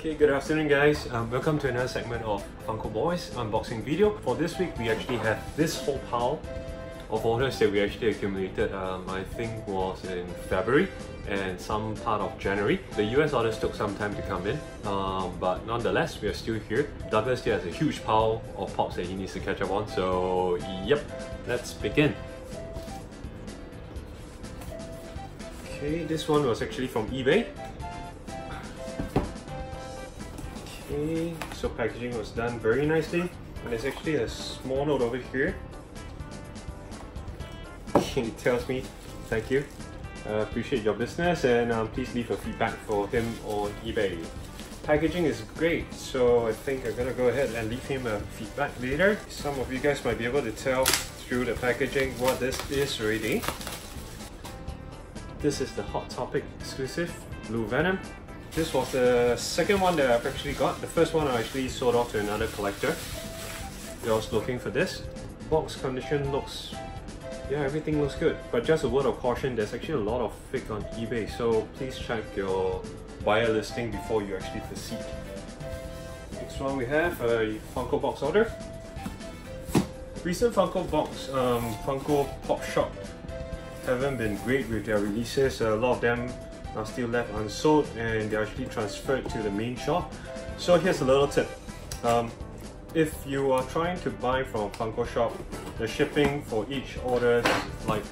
Okay, good afternoon guys, welcome to another segment of Funko Boys unboxing video. For this week we actually have this whole pile of orders that we actually accumulated, I think was in February and some part of January. The US orders took some time to come in, but nonetheless, we are still here. Douglas still has a huge pile of pops that he needs to catch up on, so yep, let's begin. Okay, this one was actually from eBay. Okay, so packaging was done very nicely, and there's actually a small note over here. It tells me, thank you, appreciate your business, and please leave a feedback for him on eBay. Packaging is great, so I think I'm gonna go ahead and leave him a feedback later. Some of you guys might be able to tell through the packaging what this is really. This is the Hot Topic exclusive, Blue Venom. This was the second one that I've actually got. The first one I actually sold off to another collector that was looking for this. Box condition looks... yeah, everything looks good, but just a word of caution, there's actually a lot of fake on eBay, so please check your buyer listing before you actually proceed. Next one we have a Funko Box order. Recent Funko Box, Funko Pop Shop haven't been great with their releases. A lot of them are still left unsold and they're actually transferred to the main shop. So here's a little tip. If you are trying to buy from Funko Shop, the shipping for each order is like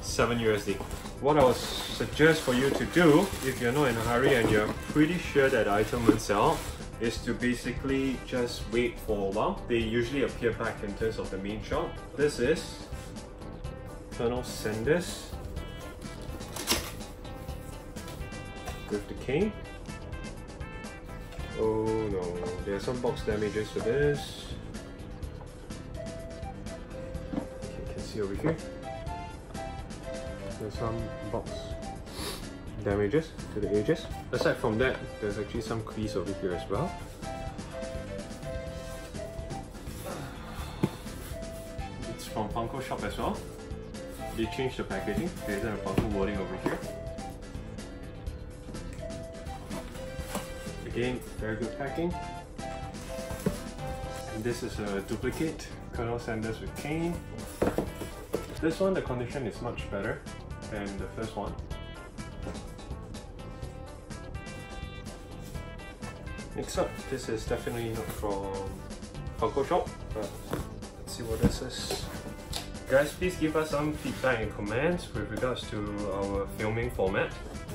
$7. What I would suggest for you to do, if you're not in a hurry and you're pretty sure that the item will sell, is to basically just wait for a while. They usually appear back in terms of the main shop. This is Colonel Sanders with the cane. Oh no, there are some box damages for this. Over here, there's some box damages to the edges. Aside from that, there's actually some crease over here as well. It's from Funko Shop as well. They changed the packaging. There's a Funko wording over here. Again, very good packing. And this is a duplicate Colonel Sanders with cane. This one, the condition is much better than the first one. Next up, this is definitely not from Funko Shop, but let's see what this is. Guys, please give us some feedback and comments with regards to our filming format.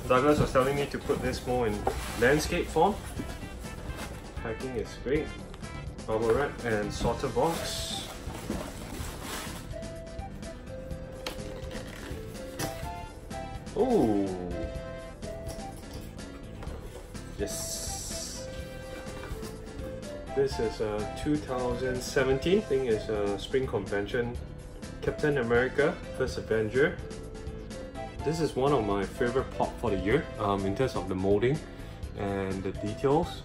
Douglas was telling me to put this more in landscape form. Packing is great. Bubble wrap and sorter box. Oh, yes. This is 2017. I think it's a spring convention. Captain America, First Avenger. This is one of my favorite pop for the year, in terms of the molding and the details.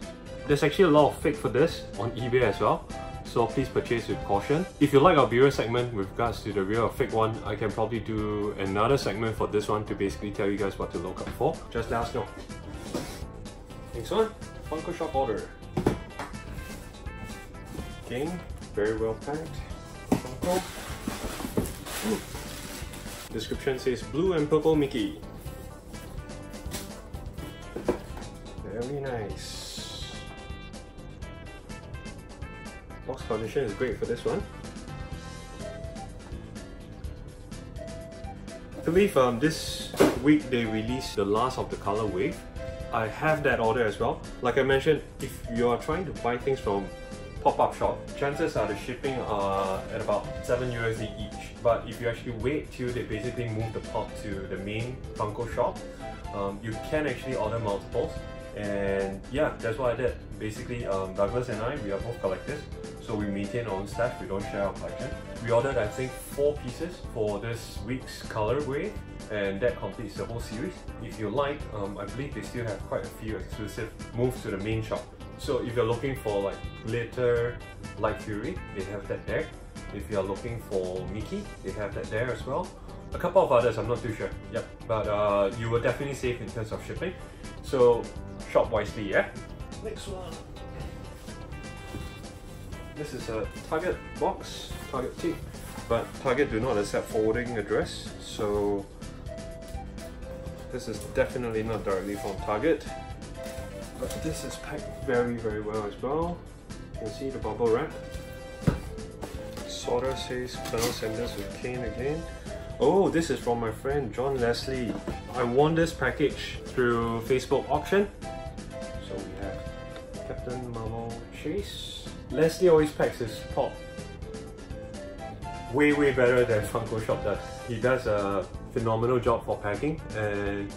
There's actually a lot of fake for this on eBay as well, so please purchase with caution. If you like our viewer segment with regards to the real or fake one, I can probably do another segment for this one to basically tell you guys what to look up for. Just let us know. Next one, Funko Shop order. Again, very well packed. Funko. Ooh. Description says blue and purple Mickey. Very nice. Box condition is great for this one. I believe this week they released the last of the color wave. I have that order as well. Like I mentioned, if you are trying to buy things from pop-up shop, chances are the shipping are at about $7 each. But if you actually wait till they basically move the pop to the main Funko shop, you can actually order multiples. And yeah, that's what I did. Basically, Douglas and I, we are both collectors, so we maintain our own stash, we don't share our collection. We ordered, I think, 4 pieces for this week's color wave, and that completes the whole series. If you like, I believe they still have quite a few exclusive moves to the main shop. So if you're looking for like glitter, Light Fury, they have that there. If you're looking for Mickey, they have that there as well. A couple of others, I'm not too sure. Yep, but you will definitely save in terms of shipping. So shop wisely, yeah? next one. This is a Target box, Target tip, but Target do not accept forwarding address, so this is definitely not directly from Target. But this is packed very, very well as well. You can see the bubble wrap. Sorter says Colonel Sanders with Kane again. Oh, this is from my friend John Leslie. I won this package through Facebook Auction. So we have Captain Marvel Chase. Leslie always packs his pop way, way better than Funko Shop does. He does a phenomenal job for packing, and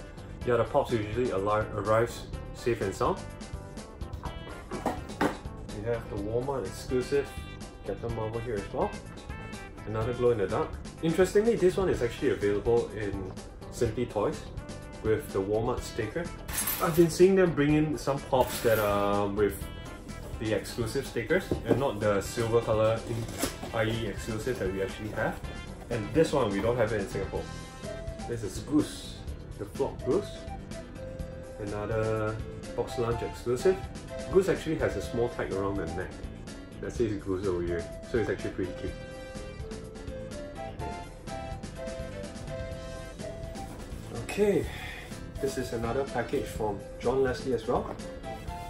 yeah, the pops usually arrives safe and sound. We have the Walmart exclusive Captain Marvel here as well. Another glow in the dark. Interestingly, this one is actually available in Simply Toys with the Walmart sticker. I've been seeing them bring in some pops that are with the exclusive stickers and not the silver colour IE exclusive that we actually have. And this one, we don't have it in Singapore. This is Goose, the Flock Goose. Another Box Lunch exclusive. Goose actually has a small tag around the neck that says Goose over here, so it's actually pretty cute. Okay, this is another package from John Leslie as well.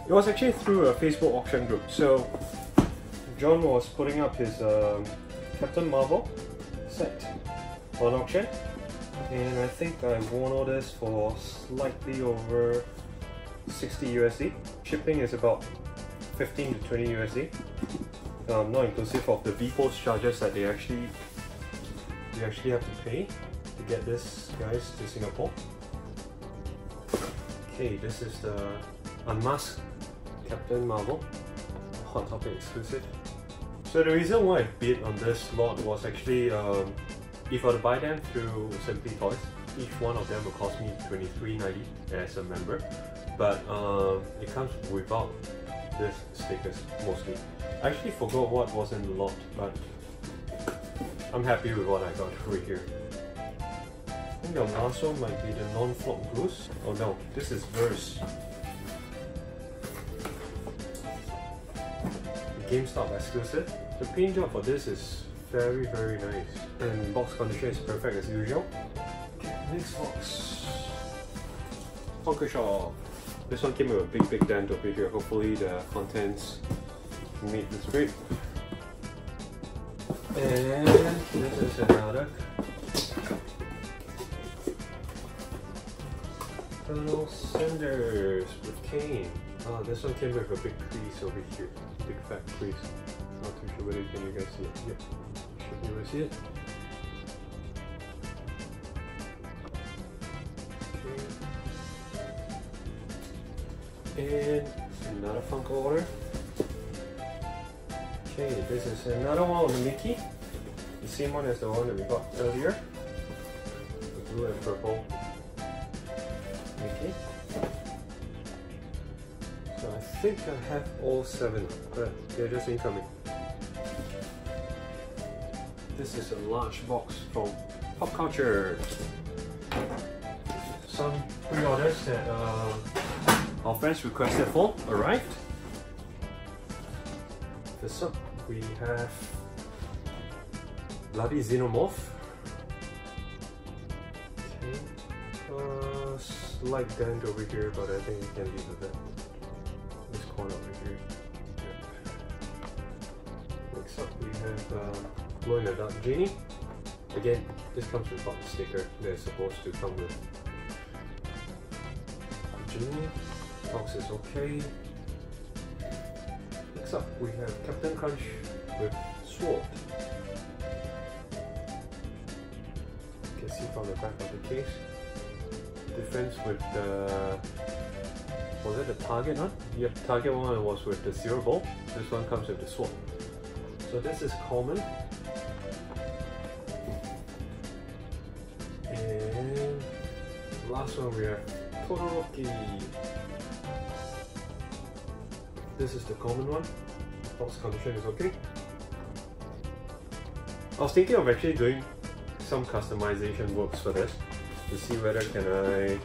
It was actually through a Facebook auction group. So John was putting up his Captain Marvel set on auction, and I think I won all this for slightly over 60 USD. Shipping is about 15 to 20 USD, not inclusive of the V Post charges that you actually have to pay to get this, guys, to Singapore. Okay, this is the Unmasked Captain Marvel, Hot Topic exclusive. So the reason why I bid on this lot was actually if I were to buy them through Simply Toys, each one of them will cost me $23.90 as a member, but it comes without this stickers mostly. I actually forgot what was in the lot, but I'm happy with what I got over here. I think the last one might be the non-flop Goose. Oh no, this is Verse. The GameStop exclusive. The paint job for this is very, very nice, and box condition is perfect as usual. Next box, Funko Shop. This one came with a big, big dent over here. Hopefully the contents meet this grade. And this is another Colonel Sanders with Kane. Oh, this one came with a big crease over here. Big fat crease. Not too sure whether you guys see it. Yep. Should be able to see it. And another Funko order. Okay, this is another one with Mickey. The same one as the one that we got earlier. The blue and purple Mickey. So I think I have all 7, but they're just incoming. This is a large box from Pop Culture. Some pre-orders that our friends requested for arrived. First up, we have Lavi Xenomorph. Okay. Slight dent over here, but I think we can leave with that. This corner over here. Yep. Next up, we have Glow in the Dark Genie. Again, this comes with box sticker. They're supposed to come with Genie. Box is okay. Next up, we have Captain Crunch with Sword. You can see from the back of the case. Difference with the... was it the Target one? Yep, Target one was with the Zero Ball. This one comes with the Sword. So this is common. And last one we have Todoroki. This is the common one. Box condition is okay. I was thinking of actually doing some customization works for this to see whether can I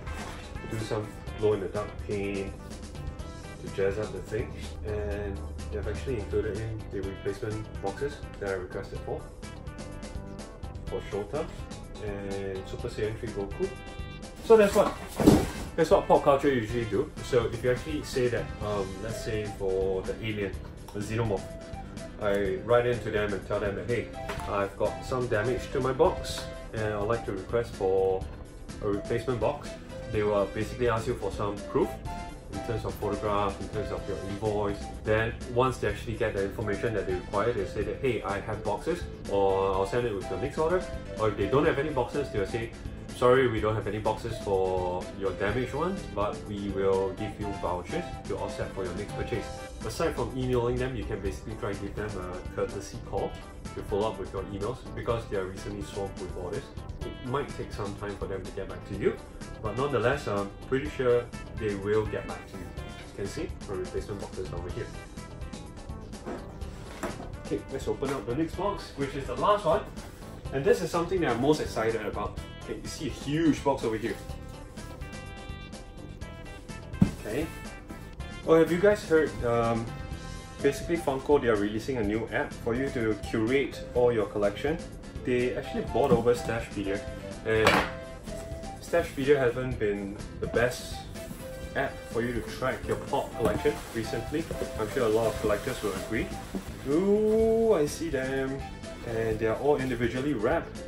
do some glow in the dark paint to jazz up the thing, and they've actually included in the replacement boxes that I requested for Shota and Super Saiyan 3 Goku. So that's what pop culture usually do. So if you actually say that, let's say for the alien, the Xenomorph, I write into them and tell them that, hey, I've got some damage to my box and I'd like to request for a replacement box. They will basically ask you for some proof in terms of photographs, in terms of your invoice. Then once they actually get the information that they require, they say that, hey, I have boxes, or I'll send it with your next order. Or if they don't have any boxes, they'll say, sorry, we don't have any boxes for your damaged ones, but we will give you vouchers to offset for your next purchase. Aside from emailing them, you can basically try to give them a courtesy call to follow up with your emails, because they are recently swamped with orders. It might take some time for them to get back to you, but nonetheless, I'm pretty sure they will get back to you. As you can see, my replacement boxes over here. Okay, let's open up the next box, which is the last one. And this is something that I'm most excited about. Okay, you see a huge box over here. Okay. Oh, have you guys heard, basically Funko, they are releasing a new app for you to curate all your collection. They actually bought over Stashpedia, and Stashpedia hasn't been the best app for you to track your pop collection recently. I'm sure a lot of collectors will agree. Ooh, I see them, and they are all individually wrapped.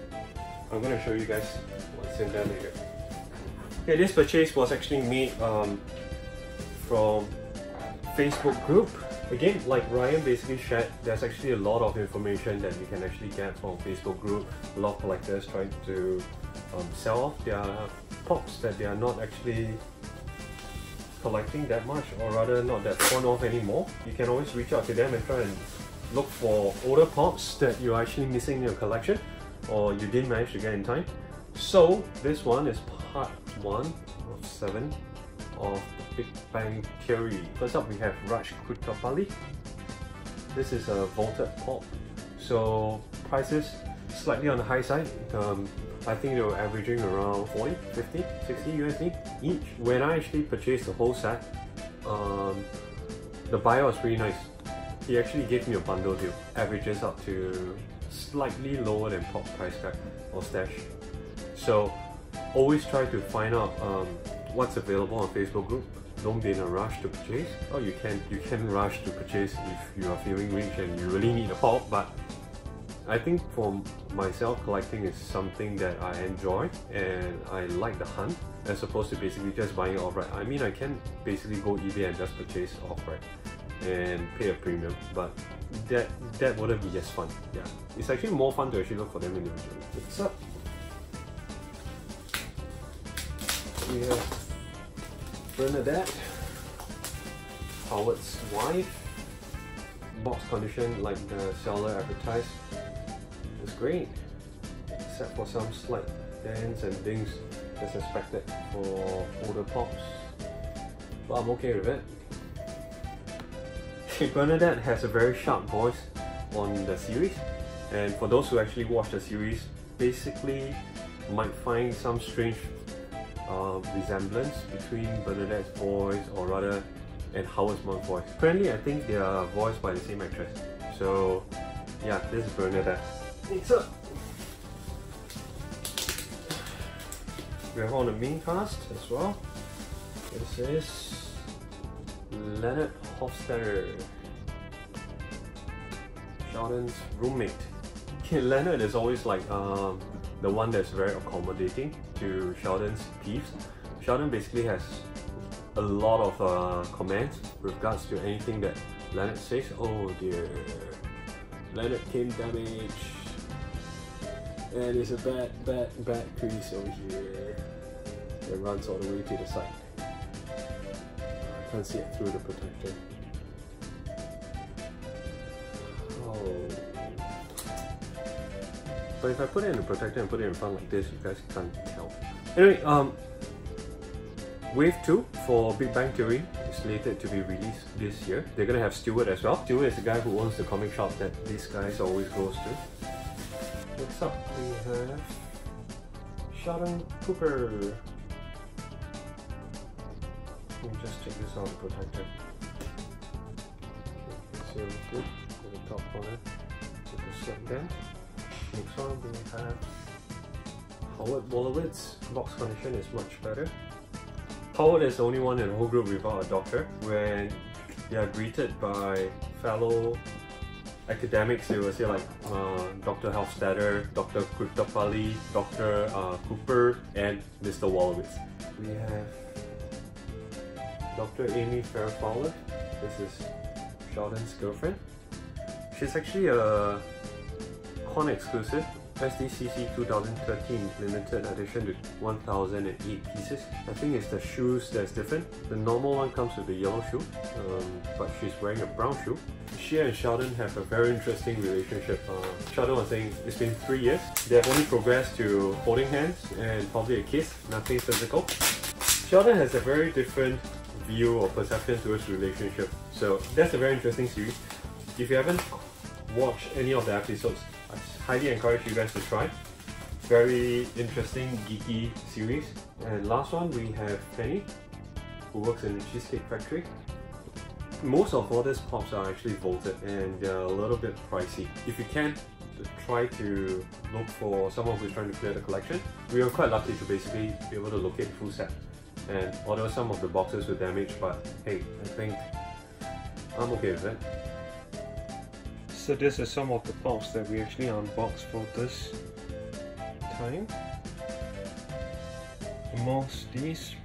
I'm going to show you guys what's in there later. Okay, this purchase was actually made from Facebook group. Again, like Ryan basically shared, there's actually a lot of information that you can actually get from Facebook group. A lot of collectors trying to sell off their pops that they are not actually collecting that much, or rather not that fond of anymore. You can always reach out to them and try and look for older pops that you're actually missing in your collection, or you didn't manage to get in time. So this one is part 1 of 7 of Big Bang Theory. First up, we have Raj Kutapali. This is a vaulted pop, so prices slightly on the high side. I think they were averaging around 40, 50, 60 USD each. When I actually purchased the whole set, the buyer was pretty nice. He actually gave me a bundle deal, averages up to slightly lower than Pop Price Guide or Stash. So always try to find out what's available on Facebook group. Don't be in a rush to purchase. Oh, you can rush to purchase if you are feeling rich and you really need a pop, but I think for myself, collecting is something that I enjoy and I like the hunt, as opposed to basically just buying outright. I mean, I can basically go eBay and just purchase outright and pay a premium, but that wouldn't be as fun. Yeah, it's actually more fun to actually look for them individually. What's up? We have Bernadette, Howard's wife. Box condition like the seller advertised. It's great, except for some slight dents and dings that's expected for older pops, but I'm okay with it. Bernadette has a very sharp voice on the series, and for those who actually watch the series, basically might find some strange resemblance between Bernadette's voice, or rather, and Howard's mom's voice. Apparently, I think they are voiced by the same actress. So, yeah, this is Bernadette. It's up! We have on the main cast as well. This is Leonard Hofstadter, Sheldon's roommate. Okay, Leonard is always like the one that's very accommodating to Sheldon's peeves. Sheldon basically has a lot of comments with regards to anything that Leonard says. Oh dear, Leonard came damaged, and it's a bad crease over here that runs all the way to the side. I can't see it through the protector. Oh, but if I put it in the protector and put it in front like this, you guys can't tell. Anyway, Wave 2 for Big Bang Theory is slated to be released this year. They're gonna have Stewart as well. Stewart is the guy who owns the comic shop that these guys always goes to. Next up, we have Sheldon Cooper. Let me just check this out, the protector. services in the top corner. So just click there. Next one we have Howard Wolowitz. Box condition is much better. Howard is the only one in the whole group without a doctor. When they are greeted by fellow academics, they will say like Dr. Hofstadter, Dr. Kutapalli, Dr. Cooper, and Mr. Wolowitz. We have Dr. Amy Fairfowler. This is Sheldon's girlfriend. She's actually a con exclusive, SDCC 2013 limited edition with 1008 pieces. I think it's the shoes that's different. The normal one comes with the yellow shoe, but she's wearing a brown shoe. She and Sheldon have a very interesting relationship. Sheldon was saying it's been 3 years. They've only progressed to holding hands and probably a kiss, nothing physical. Sheldon has a very different view or perception towards the relationship. So that's a very interesting series. If you haven't watched any of the episodes, I highly encourage you guys to try. Very interesting, geeky series. And last one, we have Penny, who works in the Cheesecake Factory. Most of all these pops are actually vaulted and they're a little bit pricey. If you can, try to look for someone who's trying to clear the collection. We were quite lucky to basically be able to locate full set. And although some of the boxes were damaged, but hey, I think I'm okay with it. So this is some of the pops that we actually unboxed for this time. Amongst these,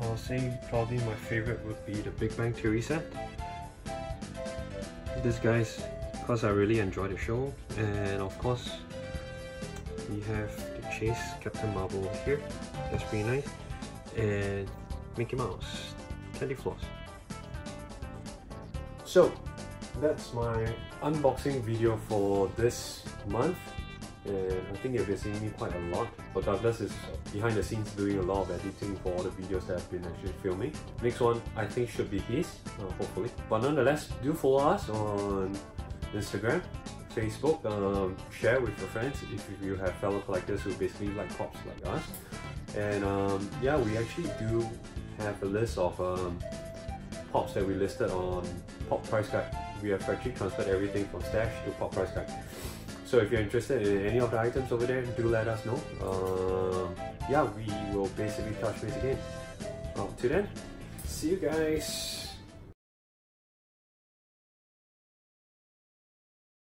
I'll say probably my favorite would be the Big Bang Theory set. This guy's because I really enjoy the show, and of course we have the Chase Captain Marvel here. That's pretty nice. And Mickey Mouse, Candy Floss. So that's my unboxing video for this month, and I think you've been seeing me quite a lot, but Douglas is behind the scenes doing a lot of editing for all the videos that I've been actually filming. Next one I think should be his, hopefully, but nonetheless do follow us on Instagram, Facebook, share with your friends if you have fellow collectors who basically like pops like us. And yeah, we actually do have a list of pops that we listed on Pop Price Guide. We have actually transferred everything from Stash to Pop Price Guide. So if you're interested in any of the items over there, do let us know. Yeah, we will basically touch base again. Till then, see you guys.